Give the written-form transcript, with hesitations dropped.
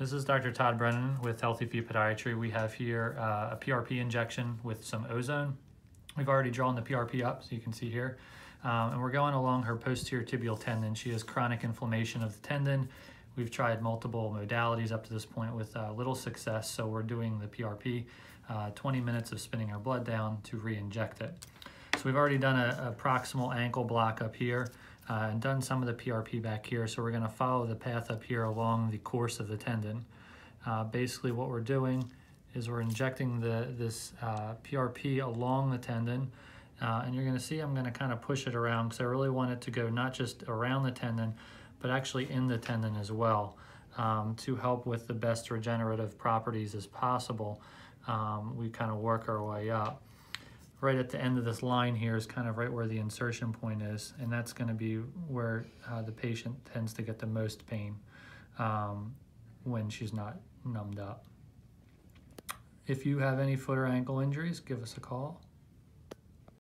This is Dr. Todd Brennan with Healthy Feet Podiatry. We have here a PRP injection with some ozone. We've already drawn the PRP up, so you can see here. And we're going along her posterior tibial tendon. She has chronic inflammation of the tendon. We've tried multiple modalities up to this point with little success, so we're doing the PRP, 20 minutes of spinning her blood down to re-inject it. So we've already done a proximal ankle block up here and done some of the PRP back here, so we're going to follow the path up here along the course of the tendon. Basically what we're doing is we're injecting this PRP along the tendon, and you're going to see I'm going to kind of push it around because I really want it to go not just around the tendon, but actually in the tendon as well, to help with the best regenerative properties as possible. We kind of work our way up. Right at the end of this line here is kind of right where the insertion point is, and that's going to be where the patient tends to get the most pain when she's not numbed up. If you have any foot or ankle injuries, give us a call.